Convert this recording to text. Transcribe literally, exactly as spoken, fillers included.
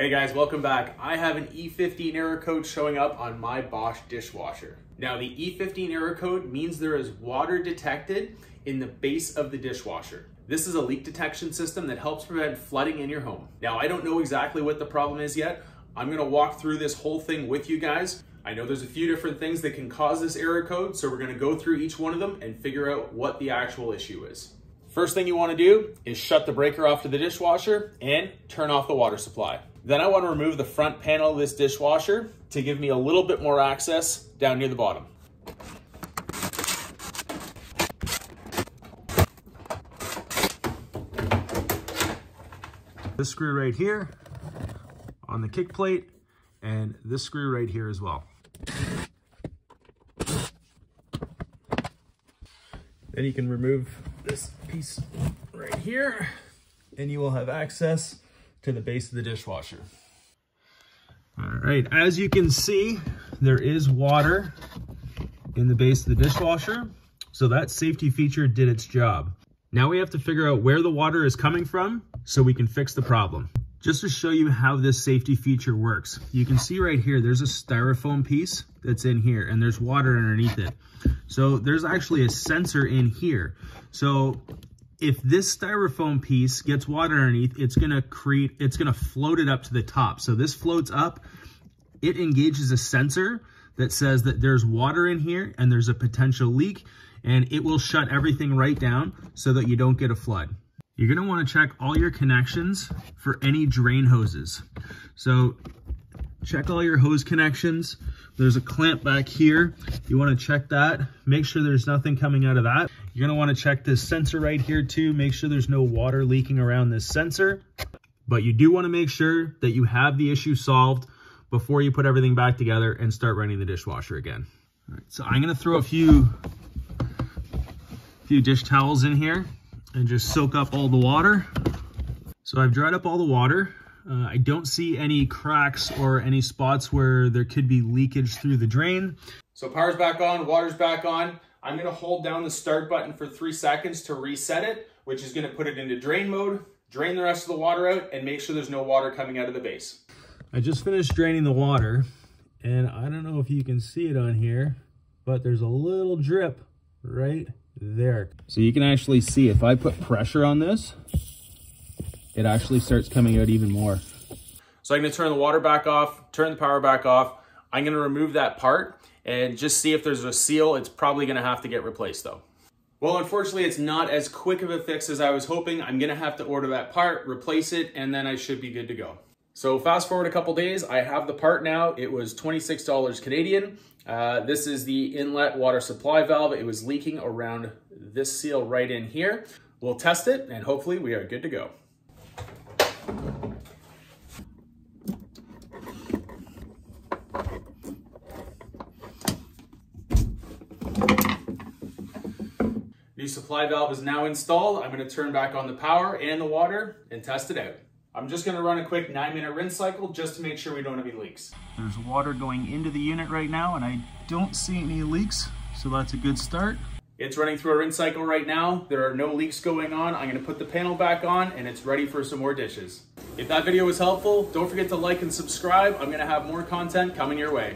Hey guys, welcome back. I have an E fifteen error code showing up on my Bosch dishwasher. Now the E fifteen error code means there is water detected in the base of the dishwasher. This is a leak detection system that helps prevent flooding in your home. Now I don't know exactly what the problem is yet. I'm gonna walk through this whole thing with you guys. I know there's a few different things that can cause this error code, so we're gonna go through each one of them and figure out what the actual issue is. First thing you wanna do is shut the breaker off to the dishwasher and turn off the water supply. Then I want to remove the front panel of this dishwasher to give me a little bit more access down near the bottom. This screw right here on the kick plate and this screw right here as well. Then you can remove this piece right here and you will have access to the base of the dishwasher. All right, as you can see, there is water in the base of the dishwasher, so that safety feature did its job. Now we have to figure out where the water is coming from so we can fix the problem. Just to show you how this safety feature works, you can see right here, there's a styrofoam piece that's in here and there's water underneath it. So there's actually a sensor in here. So if this styrofoam piece gets water underneath, it's gonna create, it's gonna float it up to the top. So this floats up, it engages a sensor that says that there's water in here and there's a potential leak, and it will shut everything right down so that you don't get a flood. You're gonna wanna check all your connections for any drain hoses. So check all your hose connections. There's a clamp back here. You wanna check that, make sure there's nothing coming out of that. You're gonna wanna check this sensor right here too, make sure there's no water leaking around this sensor. But you do wanna make sure that you have the issue solved before you put everything back together and start running the dishwasher again. All right, so I'm gonna throw a few, few dish towels in here and just soak up all the water. So I've dried up all the water. Uh, I don't see any cracks or any spots where there could be leakage through the drain. So power's back on, water's back on. I'm gonna hold down the start button for three seconds to reset it, which is gonna put it into drain mode, drain the rest of the water out, and make sure there's no water coming out of the base. I just finished draining the water, and I don't know if you can see it on here, but there's a little drip right there. So you can actually see if I put pressure on this, it actually starts coming out even more. So I'm gonna turn the water back off, turn the power back off. I'm gonna remove that part and just see if there's a seal. It's probably gonna have to get replaced though. Well, unfortunately, it's not as quick of a fix as I was hoping. I'm gonna have to order that part, replace it, and then I should be good to go. So fast forward a couple days, I have the part now. It was twenty-six dollars Canadian. Uh, this is the inlet water supply valve. It was leaking around this seal right in here. We'll test it and hopefully we are good to go. New supply valve is now installed. I'm going to turn back on the power and the water and test it out. I'm just going to run a quick nine minute rinse cycle just to make sure we don't have any leaks. There's water going into the unit right now and I don't see any leaks, so that's a good start. It's running through a rinse cycle right now. There are no leaks going on. I'm going to put the panel back on and it's ready for some more dishes. If that video was helpful, don't forget to like and subscribe. I'm going to have more content coming your way.